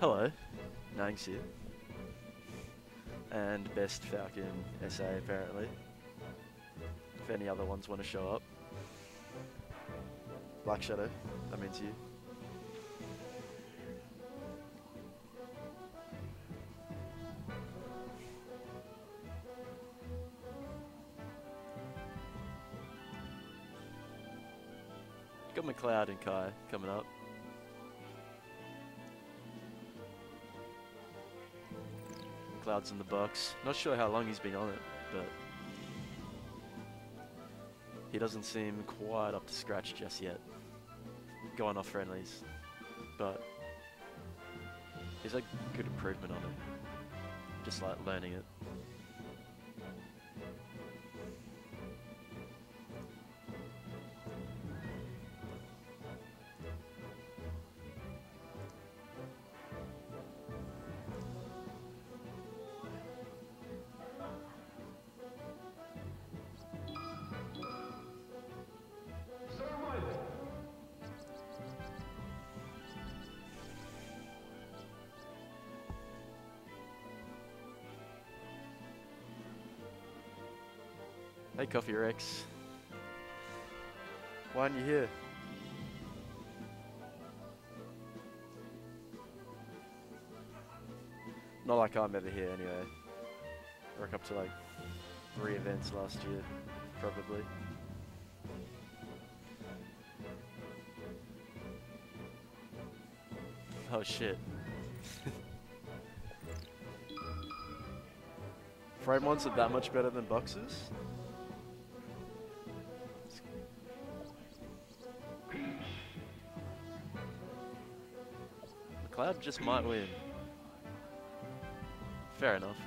Hello, Nangs here. And Best Falcon SA apparently. If any other ones want to show up. Black Shadow, that means you. Got McCloud and Kai coming up. McCloud's in the box. Not sure how long he's been on it, but he doesn't seem quite up to scratch just yet. Going off friendlies, but he's a good improvement on it. Just like learning it. Hey Coffee Rex, why aren't you here? Not like I'm ever here anyway. I rock up to like 3 events last year, probably. Oh shit. Frame ones are that much better than boxes? Cloud just might win. Fair enough.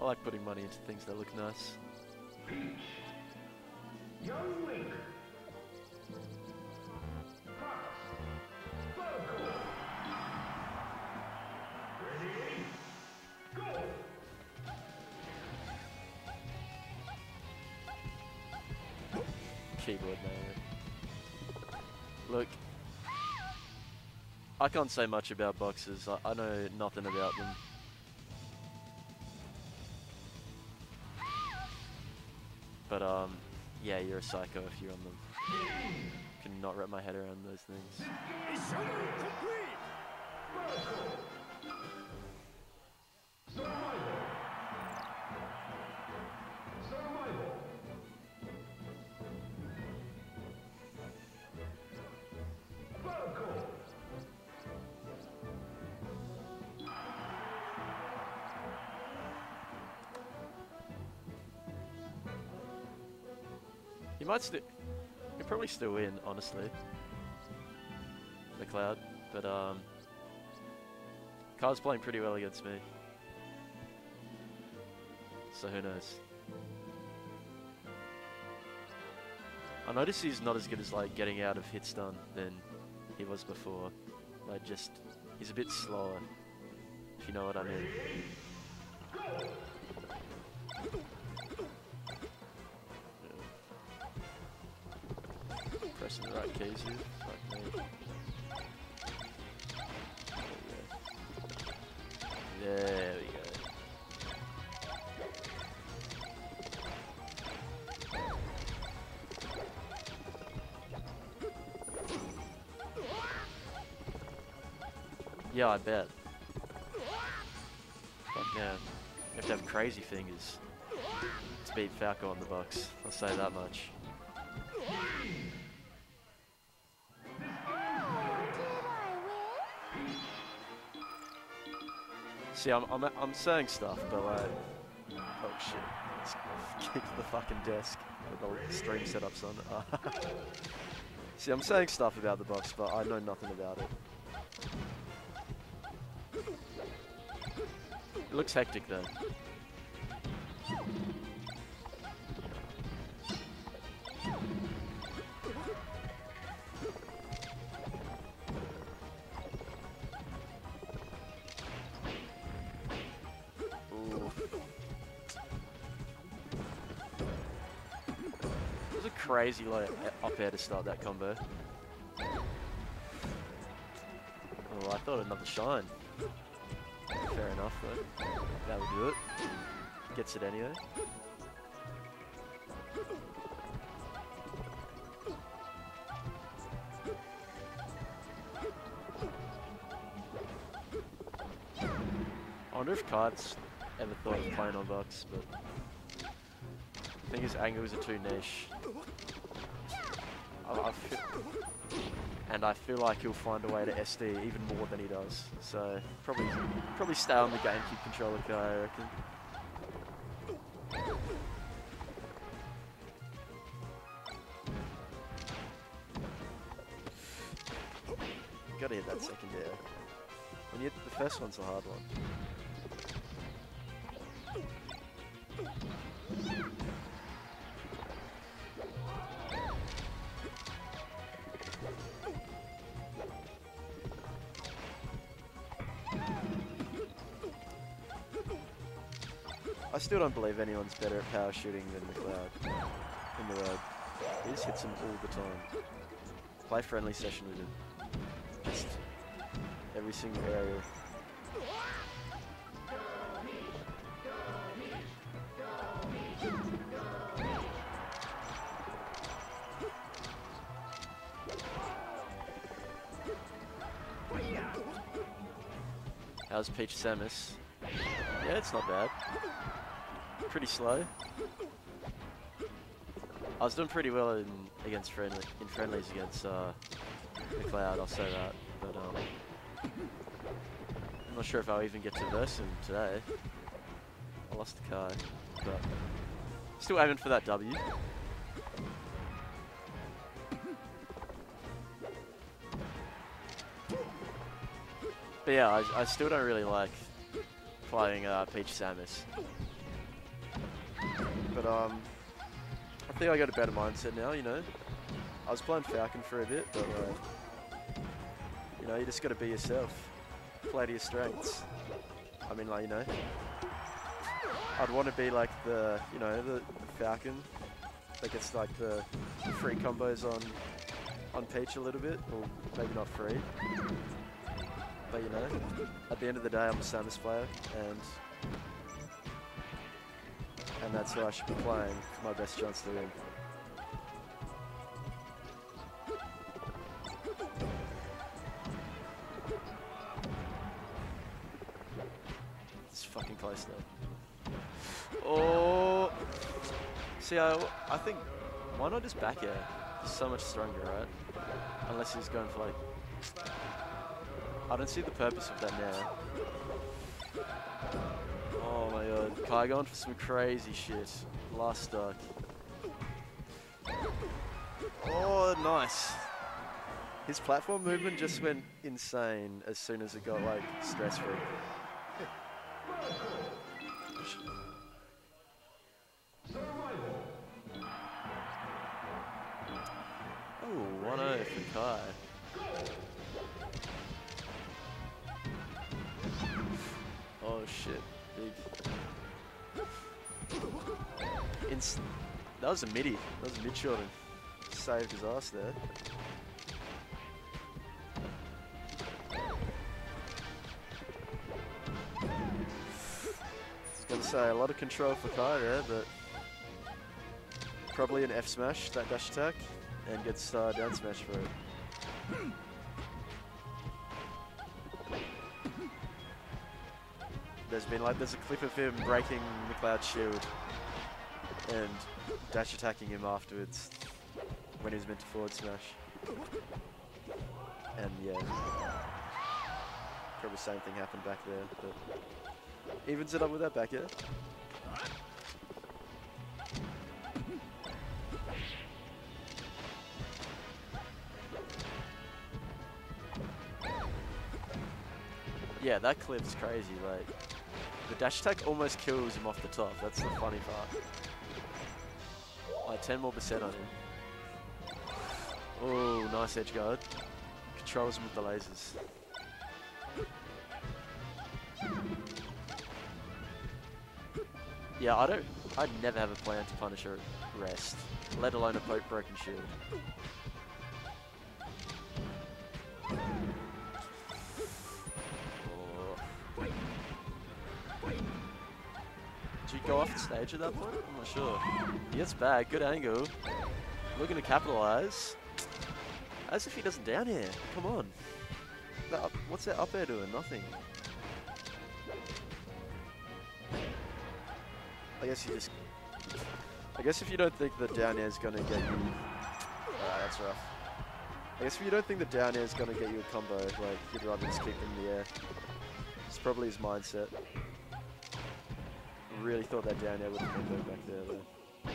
I like putting money into things that look nice. Peach. Young Link. Falco. Ready? Go. Keyboard man. Look. I can't say much about boxes, I know nothing about them. But yeah, you're a psycho if you're on them. I cannot wrap my head around those things. You might still, you're probably still in, honestly. McCloud, but Kyra's playing pretty well against me. So who knows? I notice he's not as good as like getting out of hit stun than he was before. Like just, he's a bit slower, if you know what I mean. The right keys here. Like me. There we go. Yeah, I bet. Fuck yeah. You have to have crazy fingers to beat Falco on the box. I'll say that much. See, I'm saying stuff, but like, oh shit, it's kicked the fucking desk with the stream setups on. See, I'm saying stuff about the box, but I know nothing about it. It looks hectic though. Crazy low up air to start that combo. I thought another shine. Fair enough though. That would do it. Gets it anyway. I wonder if Kart's ever thought of playing on Vox, but I think his angles are too niche. I feel like he'll find a way to SD even more than he does. So probably stay on the GameCube controller, Kai, I reckon. Gotta hit that second air. When you hit the first one's a hard one. I still don't believe anyone's better at power shooting than McCloud in the road. He just hits him all the time. Play friendly session with him. Just every single area. How's Peach Samus? Yeah, it's not bad. Pretty slow. I was doing pretty well in friendlies against McCloud, I'll say that. But I'm not sure if I'll even get to verse him today. I lost the Kai, but still aiming for that W. But yeah, I still don't really like playing Peach Samus. But I think I got a better mindset now, you know. I was playing Falcon for a bit, but you know, you just gotta be yourself. Play to your strengths. I mean, like, you know, I'd want to be like the, you know, the Falcon that gets like the free combos on Peach a little bit, or maybe not free. But you know, at the end of the day, I'm a Samus player, and that's who I should be playing for my best chance to win. It's fucking close though. Oh, see, I think why not just back air? He's so much stronger, right? Unless he's going for like. I don't see the purpose of that now. Oh my god. Kai going for some crazy shit. Last stock. Oh, nice. His platform movement just went insane as soon as it got like stress-free. Oh, 1-0 for Kai. Oh shit, big. That was a midi. That was a mid shorting. Saved his ass there. I was gonna say a lot of control for Kai there, but probably an F smash, that dash attack, and gets down smash for it. There's a clip of him breaking McCloud's shield and dash attacking him afterwards when he was meant to forward smash. And yeah, probably the same thing happened back there, but evens it up with that back air. Yeah, that clip's crazy, like. The dash attack almost kills him off the top, that's the funny part. Like 10 more percent on him. Oh, nice edge guard. Controls him with the lasers. Yeah, I'd never have a plan to punish a rest, let alone a broken shield. go off the stage at that point? I'm not sure. He gets back, good angle. Looking to capitalize. As if he doesn't down here. Come on. What's that up air doing? Nothing. I guess you just... I guess if you don't think the down air is going to get you... Alright, that's rough. I guess if you don't think the down air is going to get you a combo, like, you'd rather just keep in the air. It's probably his mindset. I really thought that down air would have been back there, though.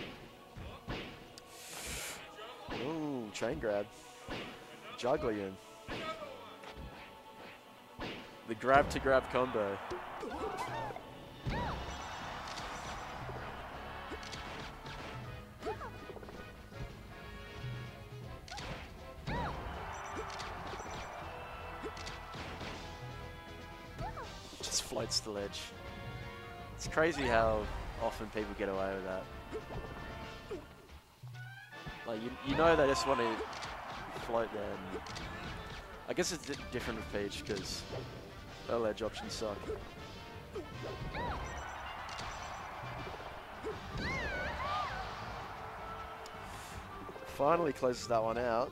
Ooh, chain grab. Juggling him. The grab-to-grab combo. Floats the ledge. It's crazy how often people get away with that. Like, you know they just want to float there. And I guess it's different with Peach because her ledge options suck. Finally closes that one out.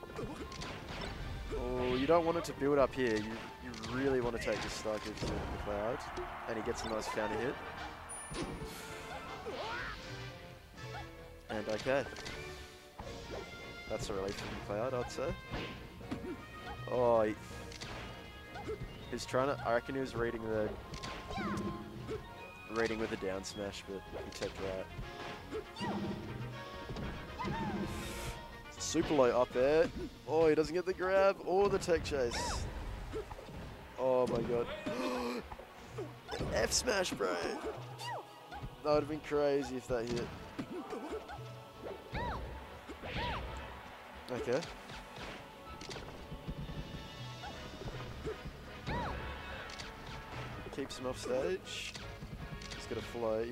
Oh, you don't want it to build up here. You really want to take this strike into the cloud. And he gets a nice counter hit. And okay. That's a relief from the cloud, I'd say. Oh, he's trying to... I reckon he was reading the... Reading with a down smash, but he tipped right. Super low up there. Oh, he doesn't get the grab or the tech chase. Oh my god. F smash, bro. That would have been crazy if that hit. Okay. Keeps him off stage. He's got a flow.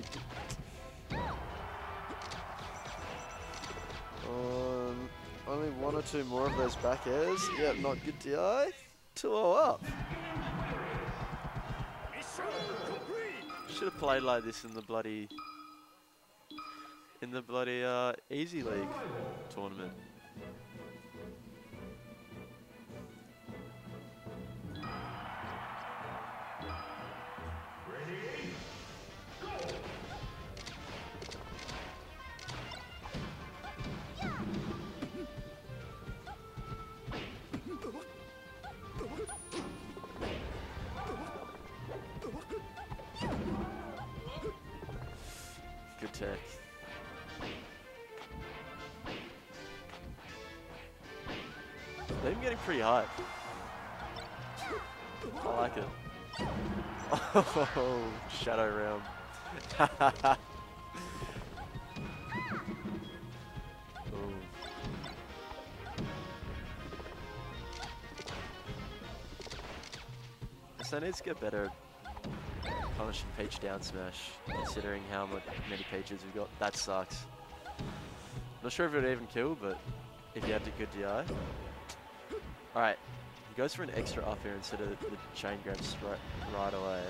Only one or two more of those back airs. Yep, not good DI. 2-0 up. Should have played like this in the bloody... Easy League tournament. They're getting pretty hype. I like it. Oh, shadow realm. So I need to get better at punishing Peach down smash, considering how many Peaches we've got. That sucks. Not sure if it would even kill, but if you had a good DI. Alright, he goes for an extra up here instead of the chain grabs right away.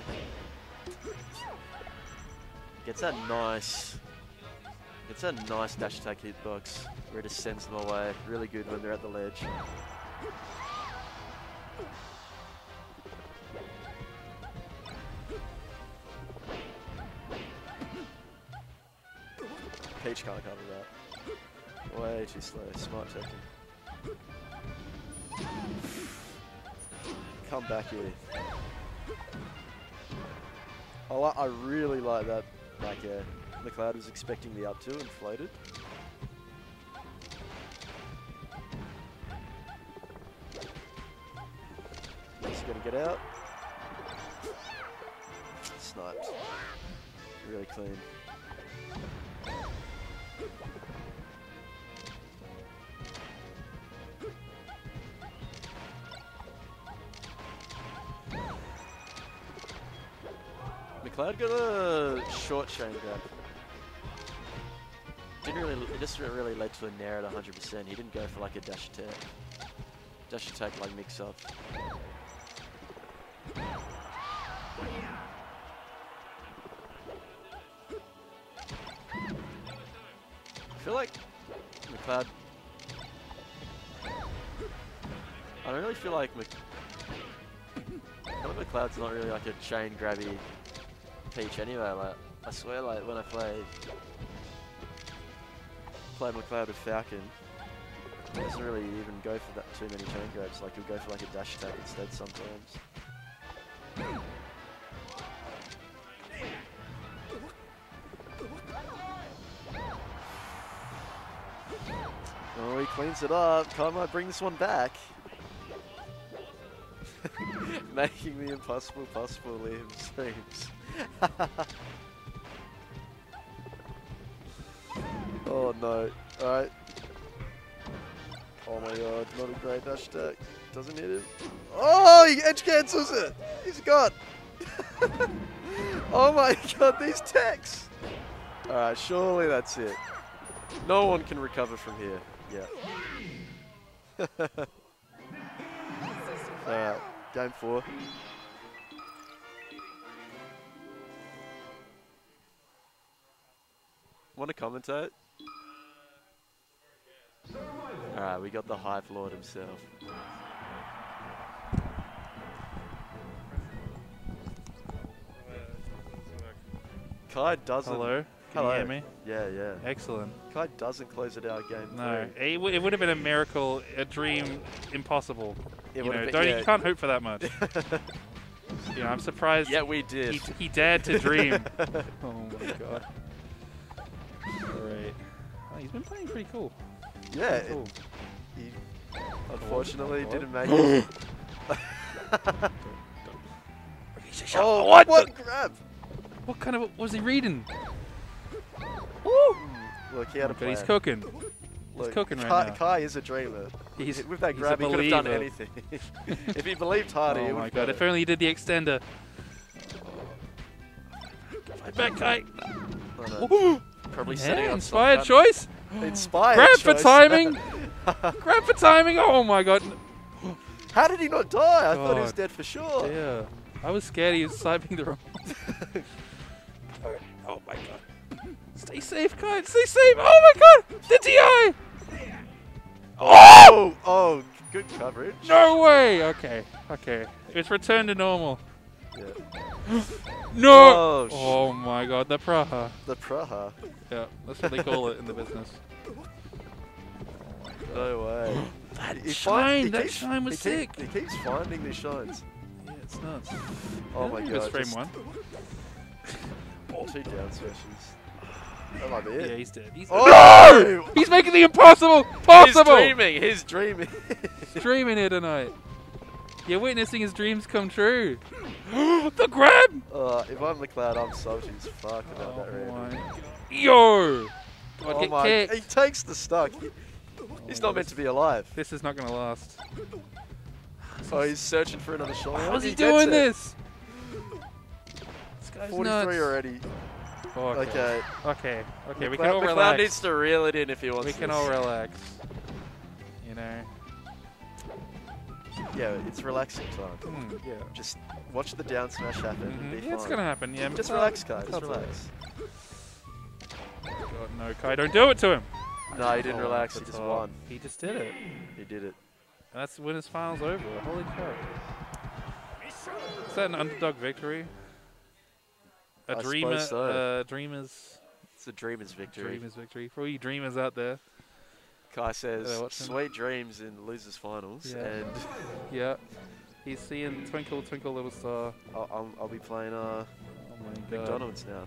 Gets that nice... Gets that nice dash attack hitbox where it just sends them away. Really good when they're at the ledge. Peach can't cover that. Way too slow. Smart checking. Come back here. I really like that back air. McCloud was expecting the up two and floated. He's gonna get out. Sniped. Really clean. McCloud got a short chain grab. It just really led to a nair at 100%. He didn't go for like a dash attack. Dash attack like mix up. feel like McCloud. I don't really feel like McCloud's not really like a chain grabby Peach anyway. Like I swear, like when I played McCloud with Falcon, he doesn't really even go for that too many chain grabs. Like he'll go for like a dash attack instead sometimes. Oh, he cleans it up. Kai might bring this one back. Making the impossible possible, Liam seems. Oh no. Alright. Oh my god, not a great dash attack. Doesn't hit him. Oh, he edge cancels it! He's gone! Oh my god, these techs! Alright, surely that's it. No one can recover from here. Yeah. Alright, game 4. Want to commentate? Alright, we got the Hype Lord himself. Kai doesn't. Hello? Can you hear me? Yeah, yeah. Excellent. Kai doesn't close it out game 3. No, it would have been a miracle, a dream, impossible. You know, you can't hope for that much. You know, I'm surprised. Yeah, we did. He dared to dream. Oh my god. Great. Oh, he's been playing pretty cool. Yeah. Pretty cool. He unfortunately didn't make it. Oh, what grab! What kind of what was he reading? Woo! Look, he had a plan. He's cooking. Look, he's cooking right now. Kai is a dreamer. He's, with that grab, he could have done anything. If he believed harder, he would. Oh my god! If only he did the extender. Fight back, Kai. Oh, no. Probably setting up inspired choice. Inspired. Grab choice. For timing. Grab for timing. Oh my god! How did he not die? I thought he was dead for sure. Yeah. I was scared he was sniping the wrong. Oh my god. Stay safe, Kai. Stay safe. Oh my god. The DI. Oh! Oh, good coverage. No way. Okay. Okay. It's returned to normal. Yeah. No. Oh, oh my god. The Praha. The Praha. Yeah. That's what they call it in the business. No way. That shine was sick. He keeps finding these shines. Yeah, it's nuts. Oh my god. It was frame 1. Oh, 2 down smashes. That might be it. Yeah, he's dead. He's dead. Oh! No! He's making the impossible possible! He's dreaming. He's dreaming. He's dreaming here tonight. You're witnessing his dreams come true. The grab! If I'm McCloud, I'm salty as fuck about that round. Yo! God, oh my. Kicked. He takes the stuck. He's not meant to be alive. This is not going to last. Oh, he's searching for another shot. How's he doing this? This guy's 43 nuts. Already. Oh, okay. Okay. We can all relax. McCloud needs to reel it in if he wants. We can all relax. You know. Yeah, it's relaxing time. Yeah. Just watch the down smash happen. Yeah, it's gonna happen. Yeah. Just relax, Kai. Just relax. God no, Kai! Don't do it to him. No, he didn't relax. He just won. He just did it. He did it. And that's when his final's over. Holy crap! Is that an underdog victory? A dreamer, so. Dreamers. It's a dreamer's victory. Dreamer's victory for all you dreamers out there. Kai says, "Sweet dreams in losers' finals." Yeah. And yeah, he's seeing twinkle, twinkle, little star. I'll be playing McDonald's now.